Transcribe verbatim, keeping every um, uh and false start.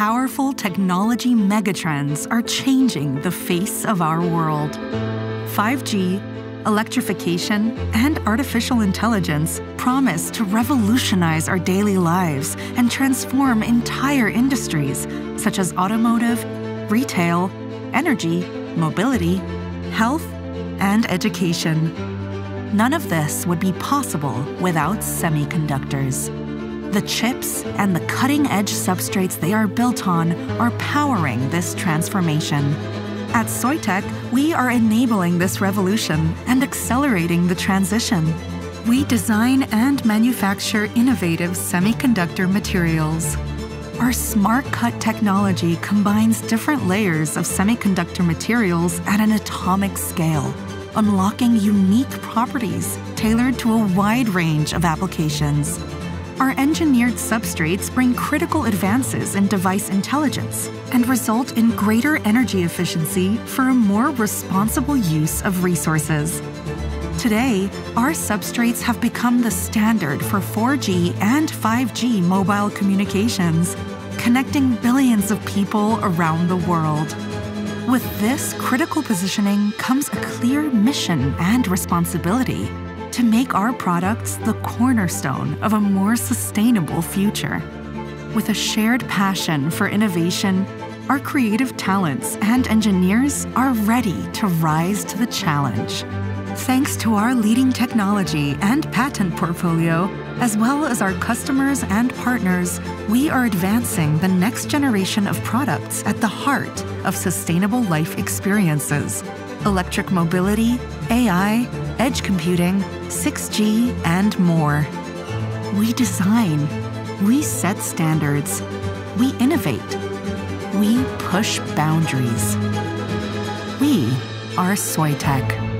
powerful technology megatrends are changing the face of our world. five G, electrification, and artificial intelligence promise to revolutionize our daily lives and transform entire industries such as automotive, retail, energy, mobility, health, and education. None of this would be possible without semiconductors. The chips and the cutting-edge substrates they are built on are powering this transformation. At Soitec, we are enabling this revolution and accelerating the transition. We design and manufacture innovative semiconductor materials. Our SmartCut technology combines different layers of semiconductor materials at an atomic scale, unlocking unique properties tailored to a wide range of applications. Our engineered substrates bring critical advances in device intelligence and result in greater energy efficiency for a more responsible use of resources. Today, our substrates have become the standard for four G and five G mobile communications, connecting billions of people around the world. With this critical positioning comes a clear mission and responsibility to make our products the cornerstone of a more sustainable future. With a shared passion for innovation, our creative talents and engineers are ready to rise to the challenge. Thanks to our leading technology and patent portfolio, as well as our customers and partners, we are advancing the next generation of products at the heart of sustainable life experiences: electric mobility, A I, edge computing, six G, and more. We design, we set standards, we innovate, we push boundaries. We are Soitec.